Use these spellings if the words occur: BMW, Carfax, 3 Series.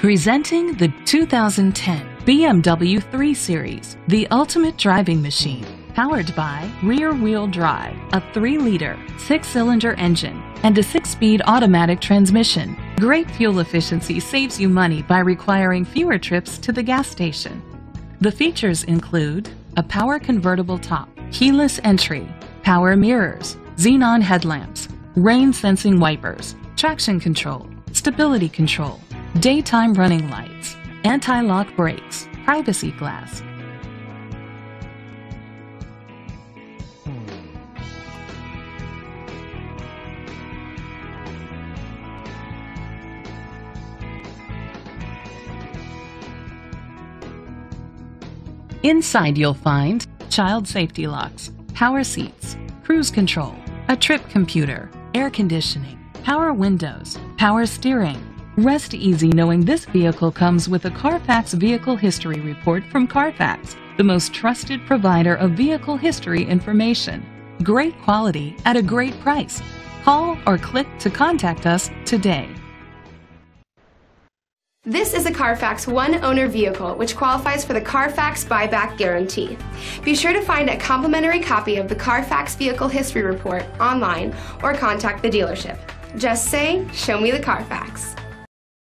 Presenting the 2010 BMW 3 Series, the ultimate driving machine. Powered by rear-wheel drive, a 3-liter, 6-cylinder engine, and a 6-speed automatic transmission. Great fuel efficiency saves you money by requiring fewer trips to the gas station. The features include a power convertible top, keyless entry, power mirrors, xenon headlamps, rain-sensing wipers, traction control, stability control, daytime running lights, anti-lock brakes, privacy glass. Inside you'll find child safety locks, power seats, cruise control, a trip computer, air conditioning, power windows, power steering. Rest easy knowing this vehicle comes with a Carfax Vehicle History Report from Carfax, the most trusted provider of vehicle history information. Great quality at a great price. Call or click to contact us today. This is a Carfax one-owner vehicle which qualifies for the Carfax buyback guarantee. Be sure to find a complimentary copy of the Carfax Vehicle History Report online or contact the dealership. Just say, "Show me the Carfax."